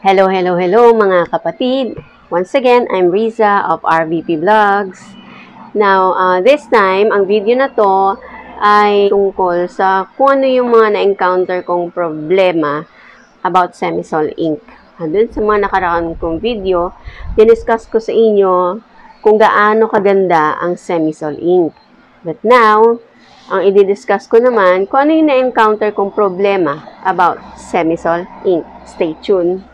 Hello, hello, hello mga kapatid! Once again, I'm Riza of RVP Vlogs. Now, this time, ang video na to ay tungkol sa kung ano yung mga na-encounter kong problema about Semisol Ink. Doon sa mga nakaraan kong video, diniscuss ko sa inyo kung gaano kaganda ang Semisol Ink. But now, ang i-discuss ko naman kung ano yung na-encounter kong problema about Semisol Ink. Stay tuned!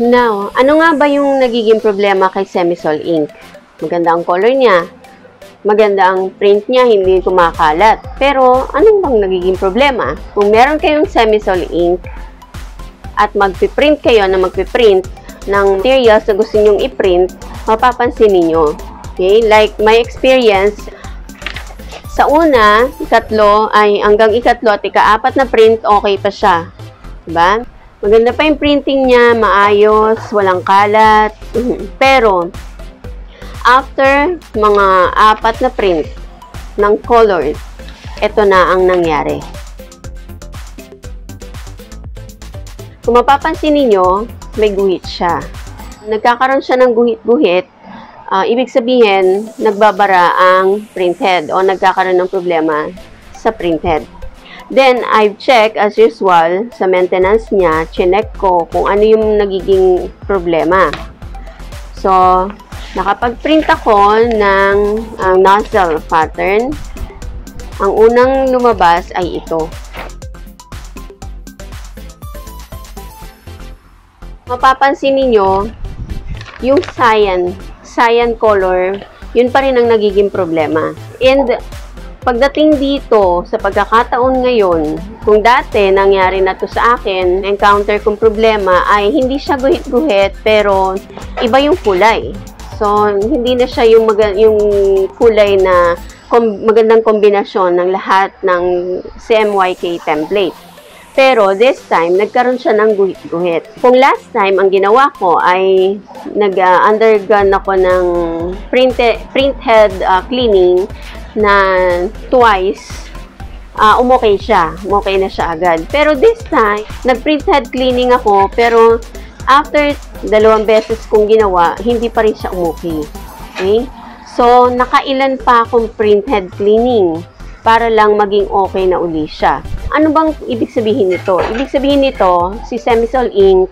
Now, ano nga ba yung nagiging problema kay Semisol Ink? Maganda ang color niya, maganda ang print niya, hindi kumakalat. Pero, anong bang nagiging problema? Kung meron kayong Semisol Ink at magpiprint kayo na magpiprint ng materials na gusto nyong iprint, mapapansin ninyo. Okay? Like, my experience, sa una, ikatlo, ay hanggang ikatlo at ikaapat na print, okay pa siya. Diba? Maganda pa yung printing niya, maayos, walang kalat. Pero, after mga apat na print ng colors, ito na ang nangyari. Kung mapapansin ninyo, may guhit siya. Nagkakaroon siya ng guhit-guhit, ibig sabihin, nagbabara ang printhead o nagkakaroon ng problema sa printhead. Then, I've checked, as usual, sa maintenance niya, chinek ko kung ano yung nagiging problema. So, nakapag-print ako ng nozzle pattern. Ang unang lumabas ay ito. Mapapansin ninyo, yung cyan color, yun pa rin ang nagiging problema. And, pagdating dito, sa pagkakataon ngayon, kung dati nangyari na to sa akin, encounter kong problema ay hindi siya guhit-guhit pero iba yung kulay. So, hindi na siya yung kulay na magandang kombinasyon ng lahat ng CMYK template. Pero this time, nagkaroon siya ng guhit-guhit. Kung last time, ang ginawa ko ay nag-undergone ako ng printhead cleaning na twice, umokay siya. Umokay na siya agad. Pero this time, nag-printhead cleaning ako, pero after dalawang beses kong ginawa, hindi pa rin siya umokay. Okay? So, nakailan pa akong printhead cleaning para lang maging okay na uli siya. Ano bang ibig sabihin nito? Ibig sabihin nito, si Semisol Ink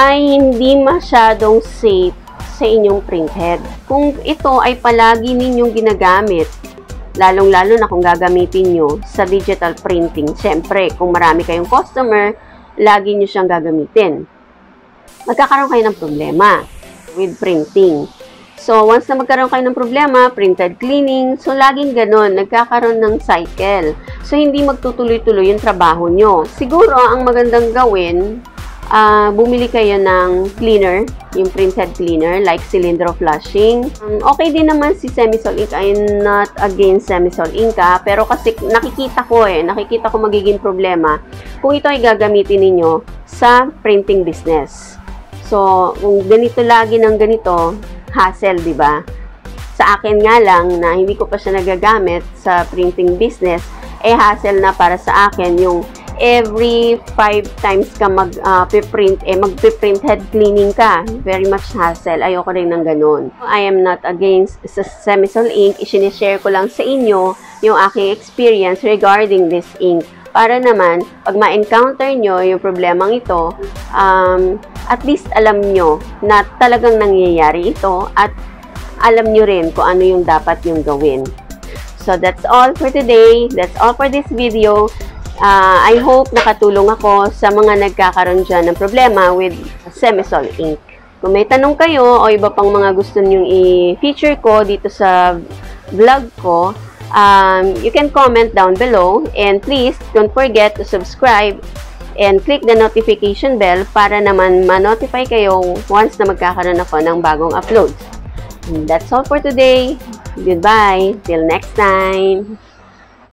ay hindi masyadong safe sa inyong printhead. Kung ito ay palagi ninyong ginagamit, lalong-lalo na kung gagamitin nyo sa digital printing. Siyempre, kung marami kayong customer, lagi nyo siyang gagamitin. Magkakaroon kayo ng problema with printing. So, once na magkaroon kayo ng problema, printed cleaning, so laging ganun, nagkakaroon ng cycle. So, hindi magtutuloy-tuloy yung trabaho nyo. Siguro, ang magandang gawin, bumili kayo ng cleaner, yung printhead cleaner, like cilindro flushing. Okay din naman si Semisol Ink. I'm not against Semisol Ink, pero kasi nakikita ko magiging problema kung ito ay gagamitin ninyo sa printing business. So, kung ganito lagi ng ganito, hassle, di ba? Sa akin nga lang, na hindi ko pa siya nagagamit sa printing business, eh hassle na para sa akin yung every 5 times ka mag-print, mag-print head cleaning ka. Very much hassle. Ayoko rin ng ganun. I am not against Semisol Ink. Isinishare ko lang sa inyo yung aking experience regarding this ink. Para naman, pag ma-encounter nyo yung problemang ito, at least alam nyo na talagang nangyayari ito at alam nyo rin kung ano yung dapat yung gawin. So, that's all for today. That's all for this video. I hope nakatulong ako sa mga nagkakaroon dyan ng problema with Semisol Ink. Kung may tanong kayo o iba pang mga gusto nyong i-feature ko dito sa vlog ko, you can comment down below. And please, don't forget to subscribe and click the notification bell para naman ma-notify kayo once na magkakaroon ako ng bagong uploads. And that's all for today. Goodbye. Till next time.